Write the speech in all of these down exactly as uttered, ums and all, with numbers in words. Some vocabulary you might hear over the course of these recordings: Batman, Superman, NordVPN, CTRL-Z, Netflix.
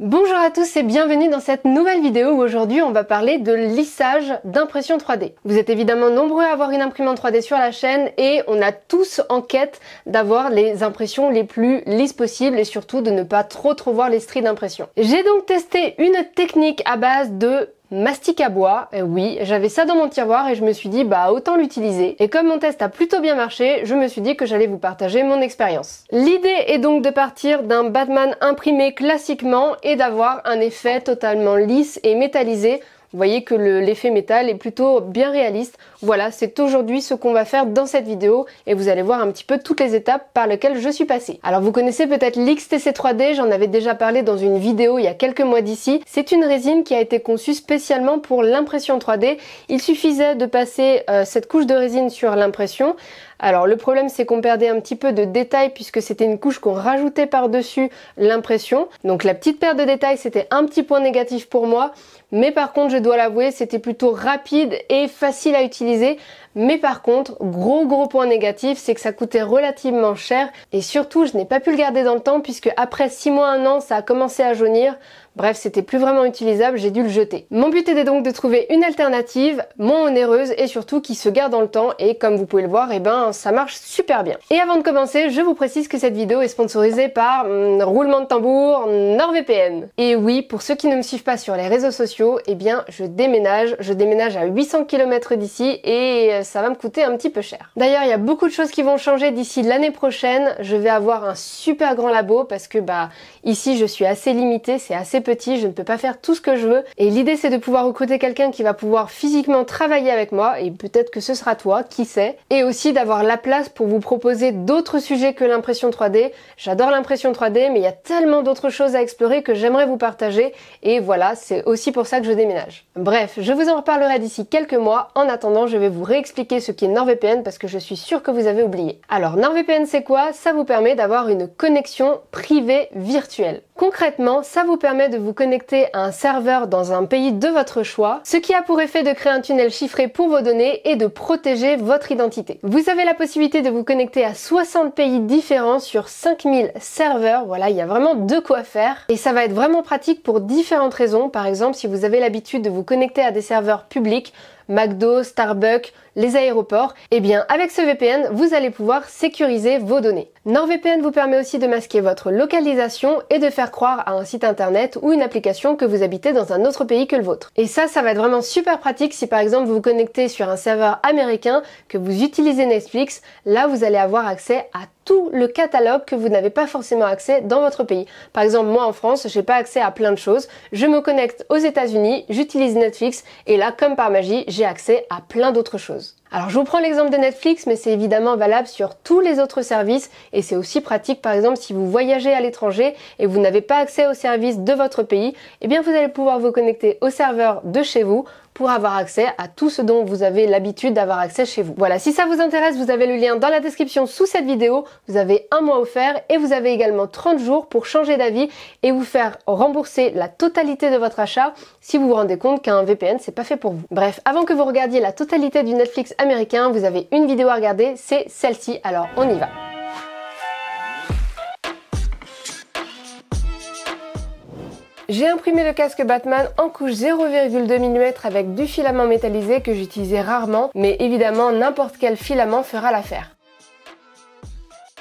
Bonjour à tous et bienvenue dans cette nouvelle vidéo où aujourd'hui on va parler de lissage d'impression trois D. Vous êtes évidemment nombreux à avoir une imprimante trois D sur la chaîne et on a tous en quête d'avoir les impressions les plus lisses possibles et surtout de ne pas trop trop voir les stries d'impression. J'ai donc testé une technique à base de mastic à bois, et oui, j'avais ça dans mon tiroir et je me suis dit bah autant l'utiliser. Et comme mon test a plutôt bien marché, je me suis dit que j'allais vous partager mon expérience. L'idée est donc de partir d'un Batman imprimé classiquement et d'avoir un effet totalement lisse et métallisé. Vous voyez que l'effet métal est plutôt bien réaliste. Voilà, c'est aujourd'hui ce qu'on va faire dans cette vidéo et vous allez voir un petit peu toutes les étapes par lesquelles je suis passée. Alors vous connaissez peut-être l'X T C trois D, j'en avais déjà parlé dans une vidéo il y a quelques mois d'ici. C'est une résine qui a été conçue spécialement pour l'impression trois D. Il suffisait de passer euh, cette couche de résine sur l'impression. Alors le problème c'est qu'on perdait un petit peu de détails puisque c'était une couche qu'on rajoutait par-dessus l'impression. Donc la petite perte de détails c'était un petit point négatif pour moi. Mais par contre, je dois l'avouer, c'était plutôt rapide et facile à utiliser. Mais par contre, gros gros point négatif, c'est que ça coûtait relativement cher. Et surtout, je n'ai pas pu le garder dans le temps puisque après six mois, un an, ça a commencé à jaunir. Bref, c'était plus vraiment utilisable, j'ai dû le jeter. Mon but était donc de trouver une alternative moins onéreuse et surtout qui se garde dans le temps. Et comme vous pouvez le voir, eh ben, ça marche super bien. Et avant de commencer, je vous précise que cette vidéo est sponsorisée par hmm, roulement de tambour, NordVPN. Et oui, pour ceux qui ne me suivent pas sur les réseaux sociaux, eh bien, je déménage. Je déménage à huit cents kilomètres d'ici et ça va me coûter un petit peu cher. D'ailleurs, il y a beaucoup de choses qui vont changer d'ici l'année prochaine. Je vais avoir un super grand labo parce que bah ici, je suis assez limitée, c'est assez petit, je ne peux pas faire tout ce que je veux et l'idée c'est de pouvoir recruter quelqu'un qui va pouvoir physiquement travailler avec moi et peut-être que ce sera toi, qui sait, et aussi d'avoir la place pour vous proposer d'autres sujets que l'impression trois D. J'adore l'impression trois D mais il y a tellement d'autres choses à explorer que j'aimerais vous partager et voilà, c'est aussi pour ça que je déménage. Bref, je vous en reparlerai d'ici quelques mois. En attendant, je vais vous réexpliquer ce qu'est NordVPN parce que je suis sûre que vous avez oublié. Alors NordVPN c'est quoi? Ça vous permet d'avoir une connexion privée virtuelle. Concrètement, ça vous permet de de vous connecter à un serveur dans un pays de votre choix, ce qui a pour effet de créer un tunnel chiffré pour vos données et de protéger votre identité. Vous avez la possibilité de vous connecter à soixante pays différents sur cinq mille serveurs, voilà, il y a vraiment de quoi faire et ça va être vraiment pratique pour différentes raisons. Par exemple, si vous avez l'habitude de vous connecter à des serveurs publics, McDo, Starbucks, les aéroports, et eh bien avec ce V P N, vous allez pouvoir sécuriser vos données. NordVPN vous permet aussi de masquer votre localisation et de faire croire à un site internet ou une application que vous habitez dans un autre pays que le vôtre. Et ça, ça va être vraiment super pratique si par exemple vous vous connectez sur un serveur américain, que vous utilisez Netflix, là vous allez avoir accès à tout le catalogue que vous n'avez pas forcément accès dans votre pays. Par exemple, moi en France, j'ai pas accès à plein de choses, je me connecte aux États-Unis, j'utilise Netflix et là, comme par magie, j'ai accès à plein d'autres choses. Alors je vous prends l'exemple de Netflix mais c'est évidemment valable sur tous les autres services et c'est aussi pratique par exemple si vous voyagez à l'étranger et vous n'avez pas accès aux services de votre pays, eh bien vous allez pouvoir vous connecter au serveur de chez vous pour avoir accès à tout ce dont vous avez l'habitude d'avoir accès chez vous. Voilà, si ça vous intéresse, vous avez le lien dans la description sous cette vidéo, vous avez un mois offert et vous avez également trente jours pour changer d'avis et vous faire rembourser la totalité de votre achat si vous vous rendez compte qu'un V P N c'est pas fait pour vous. Bref, avant que vous regardiez la totalité du Netflix américain, vous avez une vidéo à regarder, c'est celle-ci, alors on y va. J'ai imprimé le casque Batman en couche zéro virgule deux millimètres avec du filament métallisé que j'utilisais rarement, mais évidemment n'importe quel filament fera l'affaire.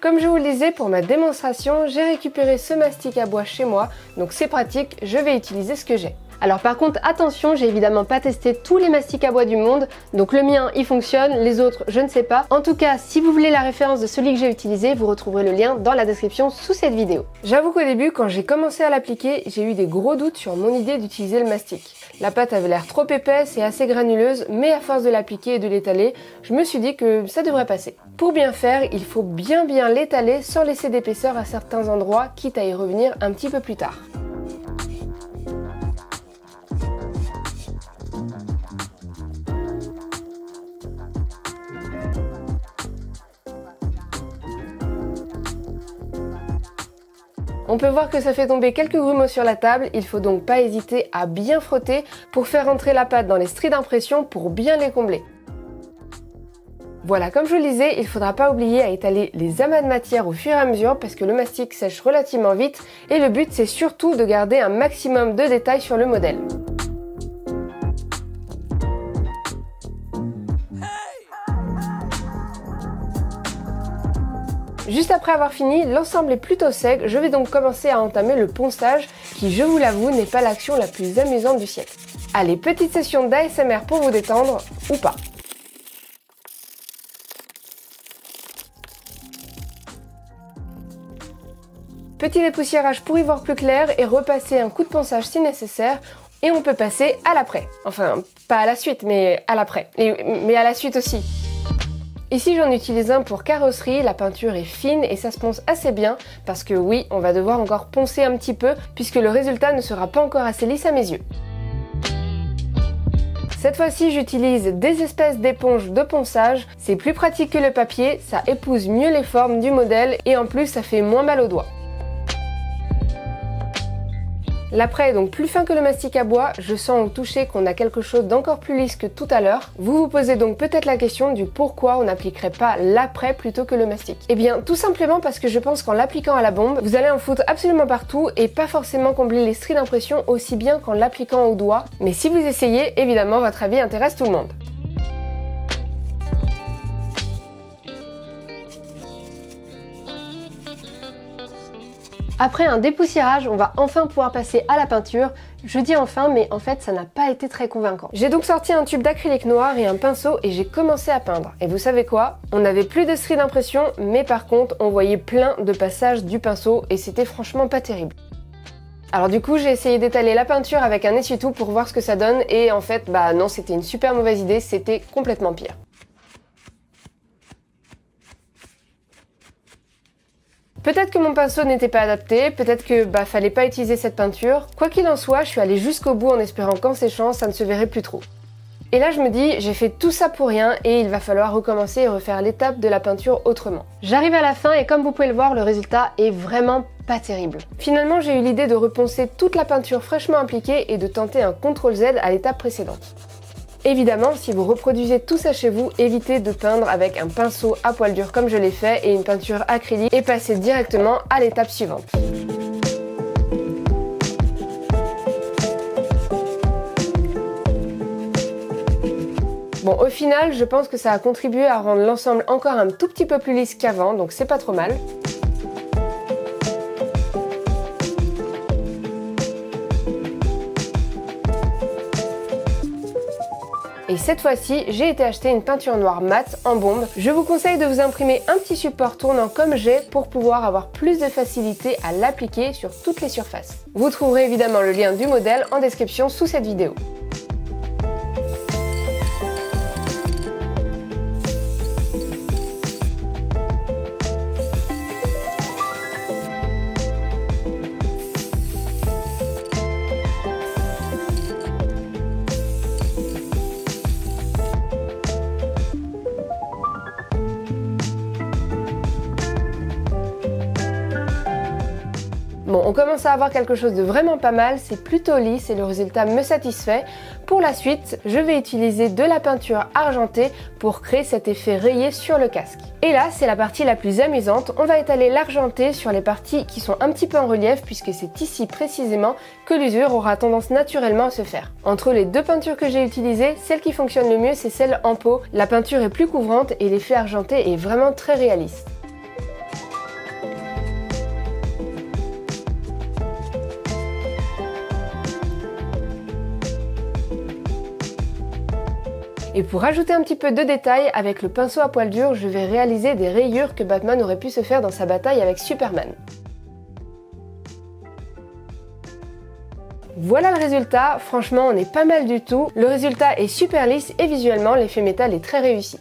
Comme je vous le disais pour ma démonstration, j'ai récupéré ce mastic à bois chez moi, donc c'est pratique, je vais utiliser ce que j'ai. Alors par contre attention, j'ai évidemment pas testé tous les mastiques à bois du monde, donc le mien il fonctionne, les autres je ne sais pas. En tout cas, si vous voulez la référence de celui que j'ai utilisé, vous retrouverez le lien dans la description sous cette vidéo. J'avoue qu'au début, quand j'ai commencé à l'appliquer, j'ai eu des gros doutes sur mon idée d'utiliser le mastic. La pâte avait l'air trop épaisse et assez granuleuse, mais à force de l'appliquer et de l'étaler, je me suis dit que ça devrait passer. Pour bien faire, il faut bien bien l'étaler sans laisser d'épaisseur à certains endroits, quitte à y revenir un petit peu plus tard. On peut voir que ça fait tomber quelques grumeaux sur la table, il faut donc pas hésiter à bien frotter pour faire entrer la pâte dans les stries d'impression pour bien les combler. Voilà, comme je vous le disais, il ne faudra pas oublier à étaler les amas de matière au fur et à mesure parce que le mastic sèche relativement vite et le but c'est surtout de garder un maximum de détails sur le modèle. Juste après avoir fini, l'ensemble est plutôt sec, je vais donc commencer à entamer le ponçage qui, je vous l'avoue, n'est pas l'action la plus amusante du siècle. Allez, petite session d'A S M R pour vous détendre, ou pas. Petit dépoussiérage pour y voir plus clair et repasser un coup de ponçage si nécessaire. Et on peut passer à l'après. Enfin, pas à la suite, mais à l'après. Mais à la suite aussi. Ici j'en utilise un pour carrosserie, la peinture est fine et ça se ponce assez bien parce que oui, on va devoir encore poncer un petit peu puisque le résultat ne sera pas encore assez lisse à mes yeux. Cette fois-ci j'utilise des espèces d'éponges de ponçage, c'est plus pratique que le papier, ça épouse mieux les formes du modèle et en plus ça fait moins mal aux doigts. L'après est donc plus fin que le mastic à bois, je sens au toucher qu'on a quelque chose d'encore plus lisse que tout à l'heure. Vous vous posez donc peut-être la question du pourquoi on n'appliquerait pas l'après plutôt que le mastic. Eh bien tout simplement parce que je pense qu'en l'appliquant à la bombe, vous allez en foutre absolument partout et pas forcément combler les stries d'impression aussi bien qu'en l'appliquant au doigt. Mais si vous essayez, évidemment votre avis intéresse tout le monde. Après un dépoussiérage, on va enfin pouvoir passer à la peinture. Je dis enfin, mais en fait ça n'a pas été très convaincant. J'ai donc sorti un tube d'acrylique noir et un pinceau et j'ai commencé à peindre. Et vous savez quoi? On n'avait plus de stries d'impression, mais par contre on voyait plein de passages du pinceau et c'était franchement pas terrible. Alors du coup j'ai essayé d'étaler la peinture avec un essuie-tout pour voir ce que ça donne et en fait bah non, c'était une super mauvaise idée, c'était complètement pire. Peut-être que mon pinceau n'était pas adapté, peut-être que bah fallait pas utiliser cette peinture. Quoi qu'il en soit, je suis allée jusqu'au bout en espérant qu'en séchant, ça ne se verrait plus trop. Et là je me dis, j'ai fait tout ça pour rien et il va falloir recommencer et refaire l'étape de la peinture autrement. J'arrive à la fin et comme vous pouvez le voir, le résultat est vraiment pas terrible. Finalement j'ai eu l'idée de reponcer toute la peinture fraîchement appliquée et de tenter un contrôle Z à l'étape précédente. Évidemment, si vous reproduisez tout ça chez vous, évitez de peindre avec un pinceau à poil dur comme je l'ai fait et une peinture acrylique et passez directement à l'étape suivante. Bon, au final, je pense que ça a contribué à rendre l'ensemble encore un tout petit peu plus lisse qu'avant, donc c'est pas trop mal. Et cette fois-ci, j'ai été acheter une peinture noire mate en bombe. Je vous conseille de vous imprimer un petit support tournant comme j'ai pour pouvoir avoir plus de facilité à l'appliquer sur toutes les surfaces. Vous trouverez évidemment le lien du modèle en description sous cette vidéo. Bon, on commence à avoir quelque chose de vraiment pas mal, c'est plutôt lisse et le résultat me satisfait. Pour la suite, je vais utiliser de la peinture argentée pour créer cet effet rayé sur le casque. Et là, c'est la partie la plus amusante, on va étaler l'argenté sur les parties qui sont un petit peu en relief puisque c'est ici précisément que l'usure aura tendance naturellement à se faire. Entre les deux peintures que j'ai utilisées, celle qui fonctionne le mieux c'est celle en peau. La peinture est plus couvrante et l'effet argenté est vraiment très réaliste. Et pour ajouter un petit peu de détail, avec le pinceau à poil dur, je vais réaliser des rayures que Batman aurait pu se faire dans sa bataille avec Superman. Voilà le résultat, franchement on est pas mal du tout, le résultat est super lisse et visuellement l'effet métal est très réussi.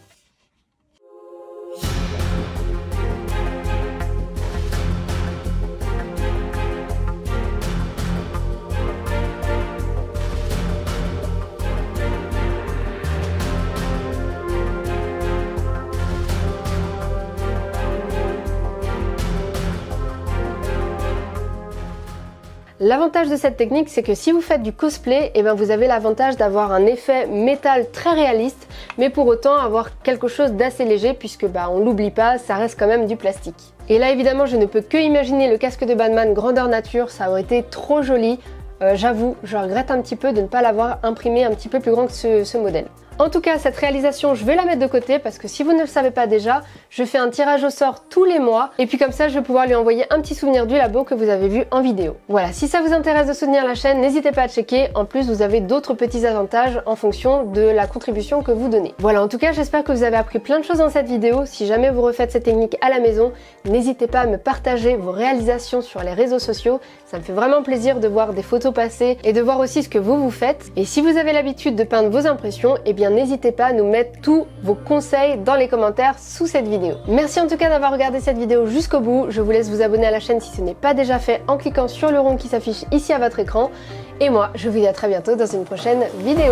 L'avantage de cette technique, c'est que si vous faites du cosplay, eh ben vous avez l'avantage d'avoir un effet métal très réaliste, mais pour autant avoir quelque chose d'assez léger puisque bah, on l'oublie pas, ça reste quand même du plastique. Et là évidemment, je ne peux que imaginer le casque de Batman grandeur nature, ça aurait été trop joli. Euh, j'avoue, je regrette un petit peu de ne pas l'avoir imprimé un petit peu plus grand que ce, ce modèle. En tout cas, cette réalisation, je vais la mettre de côté parce que si vous ne le savez pas déjà, je fais un tirage au sort tous les mois et puis comme ça, je vais pouvoir lui envoyer un petit souvenir du labo que vous avez vu en vidéo. Voilà, si ça vous intéresse de soutenir la chaîne, n'hésitez pas à checker. En plus, vous avez d'autres petits avantages en fonction de la contribution que vous donnez. Voilà, en tout cas, j'espère que vous avez appris plein de choses dans cette vidéo. Si jamais vous refaites cette technique à la maison, n'hésitez pas à me partager vos réalisations sur les réseaux sociaux. Ça me fait vraiment plaisir de voir des photos passer et de voir aussi ce que vous vous faites. Et si vous avez l'habitude de peindre vos impressions, eh bien n'hésitez pas à nous mettre tous vos conseils dans les commentaires sous cette vidéo. Merci en tout cas d'avoir regardé cette vidéo jusqu'au bout. Je vous laisse vous abonner à la chaîne si ce n'est pas déjà fait en cliquant sur le rond qui s'affiche ici à votre écran. Et moi, je vous dis à très bientôt dans une prochaine vidéo.